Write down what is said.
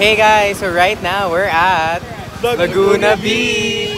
Hey guys, so right now we're at Laguna Beach.